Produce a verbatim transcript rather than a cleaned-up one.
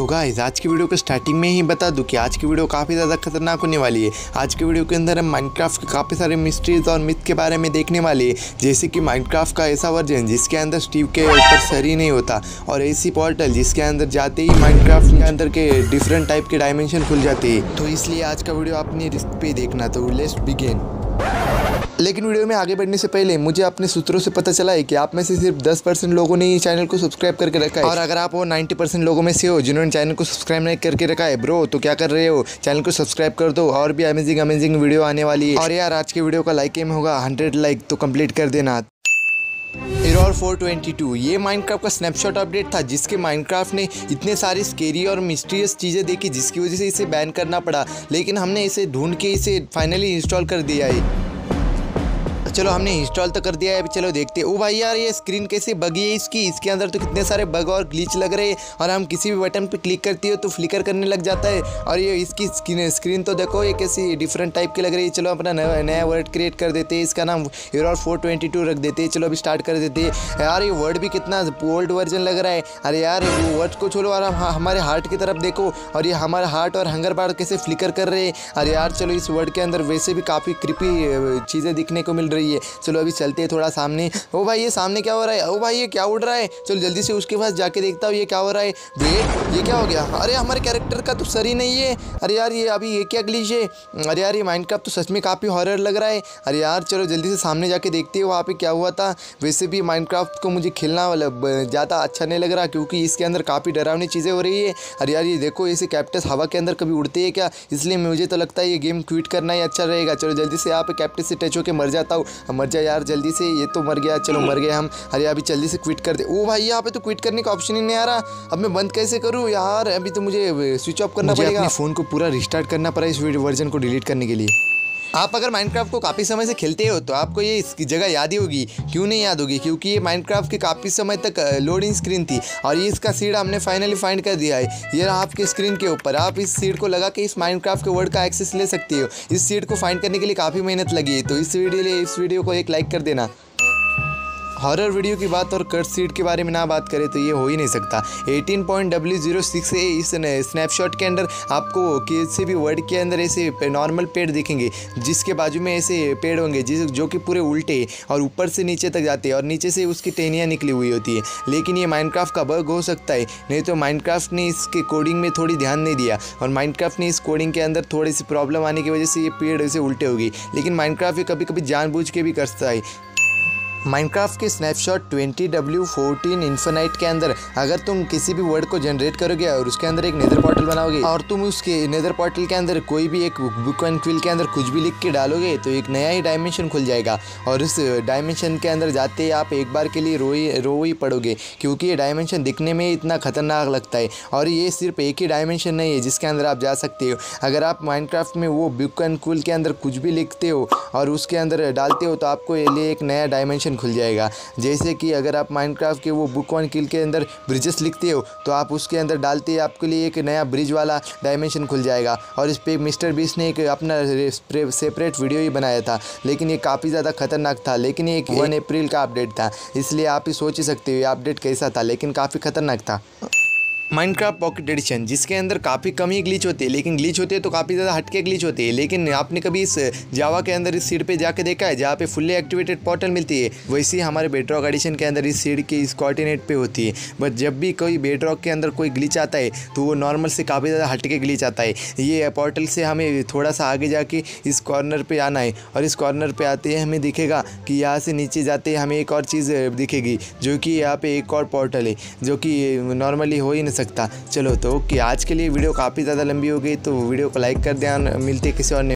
तो गाइस आज की वीडियो के स्टार्टिंग में ही बता दूं कि आज की वीडियो काफ़ी ज़्यादा खतरनाक होने वाली है। आज की वीडियो के अंदर हम माइनक्राफ्ट के काफ़ी सारे मिस्ट्रीज और मिथ के बारे में देखने वाले हैं, जैसे कि माइनक्राफ्ट का ऐसा वर्जन जिसके अंदर स्टीव के ऊपर सर ही नहीं होता, और ऐसी पोर्टल जिसके अंदर जाते ही माइनक्राफ्ट के अंदर के डिफरेंट टाइप के डायमेंशन खुल जाते हैं। तो इसलिए आज का वीडियो अपने रिस्क पे देखना। तो लेट्स बिगिन। लेकिन वीडियो में आगे बढ़ने से पहले मुझे अपने सूत्रों से पता चला है कि आप में से सिर्फ दस परसेंट लोगों ने इस चैनल को सब्सक्राइब करके रखा है, और अगर आप वो नब्बे परसेंट लोगों में से हो जिन्होंने चैनल को सब्सक्राइब नहीं करके रखा है ब्रो, तो क्या कर रहे हो, चैनल को सब्सक्राइब कर दो। और भी अमेजिंग अमेजिंग वीडियो आने वाली है। और यार आज के वीडियो का लाइक एम होगा हंड्रेड लाइक, तो कंप्लीट कर देना। एरर फोर टू टू ये माइनक्राफ्ट का स्नैपशॉट अपडेट था, जिसके माइनक्राफ्ट ने इतने सारी स्केरी और मिस्टीरियस चीज़ें देखी जिसकी वजह से इसे बैन करना पड़ा, लेकिन हमने इसे ढूंढ के इसे फाइनली इंस्टॉल कर दिया है। चलो हमने इंस्टॉल तो कर दिया है, चलो देखते हैं। ओ भाई यार ये स्क्रीन कैसे बगी है इसकी, इसके अंदर तो कितने सारे बग और ग्लिच लग रहे हैं, और हम किसी भी बटन पे क्लिक करती हो तो फ्लिकर करने लग जाता है। और ये इसकी स्क्रीन स्क्रीन तो देखो ये कैसी डिफरेंट टाइप की लग रही है। चलो अपना नया वर्ड क्रिएट कर देते हैं, इसका नाम एरर फोर टू टू रख देते हैं। चलो अभी स्टार्ट कर देते हैं। यार ये वर्ड भी कितना ओल्ड वर्जन लग रहा है। अरे यार वो वर्ड को छोड़ो और हमारे हार्ट की तरफ देखो, और ये हमारा हार्ट और हंगर बार कैसे फ्लिकर कर रहे हैं। अरे यार चलो इस वर्ड के अंदर वैसे भी काफ़ी क्रिपी चीज़ें दिखने को मिल रही है। चलो अभी चलते हैं थोड़ा सामने। ओ भाई ये सामने क्या हो रहा है, ओ भाई ये क्या उड़ रहा है, चलो जल्दी से उसके पास जाके देखता हूँ ये क्या हो रहा है। वेट ये क्या हो गया, अरे हमारे कैरेक्टर का तो सर ही नहीं है। अरे यार ये अभी ये क्या ग्लिच है। अरे यार ये माइनक्राफ्ट तो सच में काफ़ी हॉरर लग रहा है। अरे यार चलो जल्दी से सामने जाके देखते हैं वहाँ पर क्या हुआ था। वैसे भी माइनक्राफ्ट को मुझे खेलना ज़्यादा अच्छा नहीं लग रहा, क्योंकि इसके अंदर काफ़ी डरावनी चीज़ें हो रही है। अरे यार ये देखो ऐसे कैप्टस हवा के अंदर कभी उड़ते हैं क्या, इसलिए मुझे तो लगता है ये गेम क्विट करना ही अच्छा रहेगा। चलो जल्दी से यहाँ पर कैप्टस से टच होकर मर जाता हूँ। मर जाए यार जल्दी से, ये तो मर गया। चलो मर गए हम। अरे अभी जल्दी से क्विट कर दे। ओ भाई यहाँ पे तो क्विट करने का ऑप्शन ही नहीं आ रहा, अब मैं बंद कैसे करूँ यार। अभी तो मुझे स्विच ऑफ करना पड़ेगा, फ़ोन को पूरा रिस्टार्ट करना पड़ा इस वर्जन को डिलीट करने के लिए। आप अगर माइनक्राफ्ट को काफ़ी समय से खेलते हो तो आपको ये इसकी जगह याद ही होगी। क्यों नहीं याद होगी, क्योंकि ये माइनक्राफ्ट की काफ़ी समय तक लोडिंग स्क्रीन थी, और ये इसका सीड हमने फाइनली फाइंड कर दिया है। ये आपकी स्क्रीन के ऊपर आप इस सीड को लगा के इस माइनक्राफ्ट के वर्ड का एक्सेस ले सकते हो। इस सीड को फाइंड करने के लिए काफ़ी मेहनत लगी है, तो इस वीडियो इस वीडियो को एक लाइक कर देना। हॉरर वीडियो की बात और कर्स सीड के बारे में ना बात करें तो ये हो ही नहीं सकता। अठारह point W zero six A इस स्नैपशॉट के अंदर आपको किसी भी वर्ड के अंदर ऐसे नॉर्मल पेड़ दिखेंगे, जिसके बाजू में ऐसे पेड़ होंगे जिस जो कि पूरे उल्टे और ऊपर से नीचे तक जाते हैं, और नीचे से उसकी टहनियाँ निकली हुई होती है। लेकिन ये माइनक्राफ्ट का बग हो सकता है, नहीं तो माइनक्राफ्ट ने इसके कोडिंग में थोड़ी ध्यान नहीं दिया, और माइनक्राफ्ट ने इस कोडिंग के अंदर थोड़ी सी प्रॉब्लम आने की वजह से ये पेड़ ऐसे उल्टे हो गए। लेकिन माइनक्राफ्ट ये कभी कभी जानबूझ के भी करता है। माइनक्राफ्ट के snapshot twenty W fourteen infinite के अंदर अगर तुम किसी भी वर्ड को जनरेट करोगे और उसके अंदर एक नेदर पोर्टल बनाओगे, और तुम उसके नेदर पोर्टल के अंदर कोई भी एक बुक एंड क्विल के अंदर कुछ भी लिख के डालोगे, तो एक नया ही डायमेंशन खुल जाएगा। और इस डायमेंशन के अंदर जाते ही आप एक बार के लिए रो ही रो ही पड़ोगे, क्योंकि ये डायमेंशन दिखने में इतना खतरनाक लगता है। और ये सिर्फ एक ही डायमेंशन नहीं है जिसके अंदर आप जा सकते हो। अगर आप माइनक्राफ्ट में वो बुक एंड क्विल के अंदर कुछ भी लिखते हो और उसके अंदर डालते हो, तो आपको ये लिए एक नया डायमेंशन खुल जाएगा। जैसे कि अगर आप माइनक्राफ्ट के वो बुक ऑन किल के अंदर ब्रिजेस लिखते हो, तो आप उसके अंदर डालते ही आपके लिए एक नया ब्रिज वाला डायमेंशन खुल जाएगा। और इस पे मिस्टर बीस्ट ने एक अपना सेपरेट वीडियो ही बनाया था, लेकिन ये काफ़ी ज़्यादा खतरनाक था। लेकिन ये एक वन अप्रैल का अपडेट था, इसलिए आप ही सोच ही सकते हो ये अपडेट कैसा था, लेकिन काफ़ी खतरनाक था। माइनक्राफ्ट पॉकेट एडिशन जिसके अंदर काफ़ी कम ही ग्लिच होते हैं, लेकिन ग्लिच होते हैं तो काफ़ी ज़्यादा हटके ग्लिच होते हैं। लेकिन आपने कभी इस जावा के अंदर इस सीड पे जाके देखा है जहाँ पे फुल्ली एक्टिवेटेड पोर्टल मिलती है, वैसे ही हमारे बेडरॉक एडिशन के अंदर इस सीड की इस कोऑर्डिनेट पे होती है। बट जब भी कोई बेडरॉक के अंदर कोई ग्लिच आता है तो वो नॉर्मल से काफ़ी ज़्यादा हटके ग्लिच आता है। ये पोर्टल से हमें थोड़ा सा आगे जाके इस कॉर्नर पर आना है, और इस कॉर्नर पर आते ही हमें दिखेगा कि यहाँ से नीचे जाते हमें एक और चीज़ दिखेगी, जो कि यहाँ पर एक और पोर्टल है, जो कि नॉर्मली हो ही नहीं सकता। चलो तो कि आज के लिए वीडियो काफ़ी ज़्यादा लंबी हो गई, तो वीडियो को लाइक कर देना। मिलते किसी और